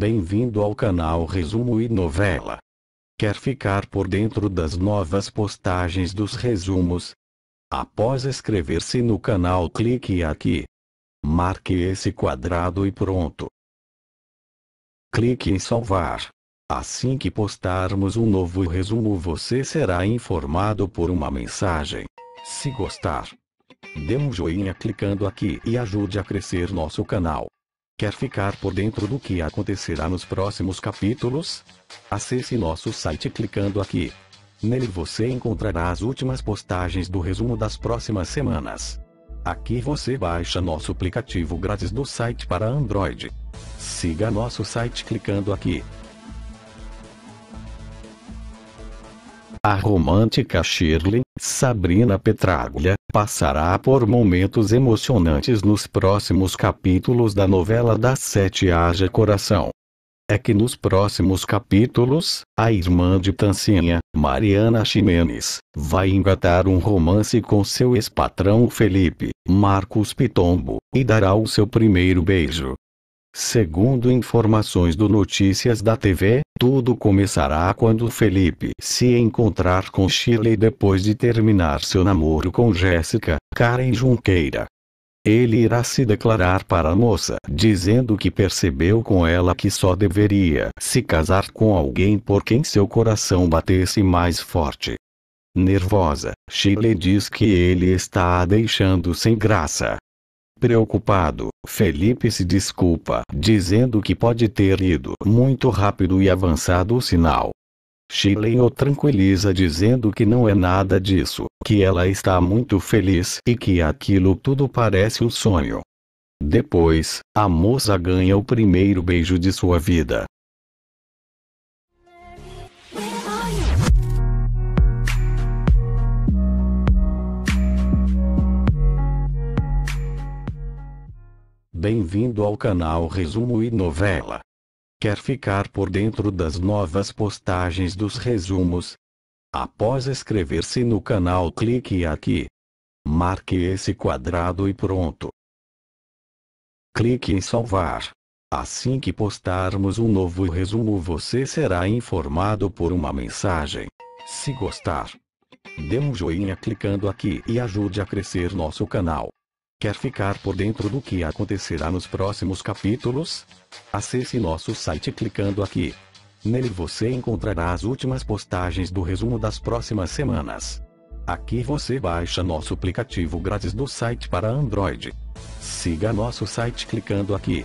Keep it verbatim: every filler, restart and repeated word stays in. Bem-vindo ao canal Resumo e Novela. Quer ficar por dentro das novas postagens dos resumos? Após inscrever-se no canal, clique aqui. Marque esse quadrado e pronto. Clique em salvar. Assim que postarmos um novo resumo, você será informado por uma mensagem. Se gostar, dê um joinha clicando aqui e ajude a crescer nosso canal. Quer ficar por dentro do que acontecerá nos próximos capítulos? Acesse nosso site clicando aqui. Nele você encontrará as últimas postagens do resumo das próximas semanas. Aqui você baixa nosso aplicativo grátis do site para Android. Siga nosso site clicando aqui. A romântica Shirley, Sabrina Petráglia, passará por momentos emocionantes nos próximos capítulos da novela das sete Haja Coração. É que nos próximos capítulos, a irmã de Tancinha, Mariana Ximenez, vai engatar um romance com seu ex-patrão Felipe, Marcos Pitombo, e dará o seu primeiro beijo. Segundo informações do Notícias da T V, tudo começará quando Felipe se encontrar com Shirley depois de terminar seu namoro com Jéssica, Karen Junqueira. Ele irá se declarar para a moça, dizendo que percebeu com ela que só deveria se casar com alguém por quem seu coração batesse mais forte. Nervosa, Shirley diz que ele está a deixando sem graça. Preocupado, Felipe se desculpa, dizendo que pode ter ido muito rápido e avançado o sinal. Shirley o tranquiliza dizendo que não é nada disso, que ela está muito feliz e que aquilo tudo parece um sonho. Depois, a moça ganha o primeiro beijo de sua vida. Bem-vindo ao canal Resumo e Novela. Quer ficar por dentro das novas postagens dos resumos? Após inscrever-se no canal, clique aqui. Marque esse quadrado e pronto. Clique em salvar. Assim que postarmos um novo resumo, você será informado por uma mensagem. Se gostar, dê um joinha clicando aqui e ajude a crescer nosso canal. Quer ficar por dentro do que acontecerá nos próximos capítulos? Acesse nosso site clicando aqui. Nele você encontrará as últimas postagens do resumo das próximas semanas. Aqui você baixa nosso aplicativo grátis do site para Android. Siga nosso site clicando aqui.